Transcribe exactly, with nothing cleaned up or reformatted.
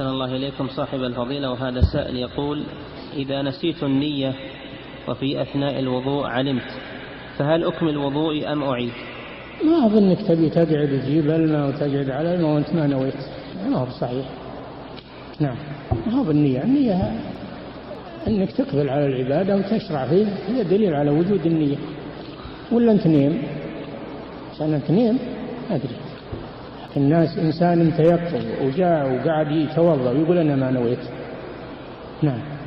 أحسن الله إليكم صاحب الفضيلة. وهذا السائل يقول: إذا نسيت النية وفي أثناء الوضوء علمت، فهل أكمل وضوئي أم أعيد؟ ما أظنك تبي تقعد تجيب الماء وتقعد على الماء وأنت ما نويت، ما هو صحيح. نعم، ما هو النية، النية أنك تقبل على العبادة وتشرع فيها، هي دليل على وجود النية. ولا أنت نيم، عشان أنت نيم ما أدري. الناس إنسان متيقظ وجاء وقعد يتوضأ ويقول أنا ما نويت. نعم.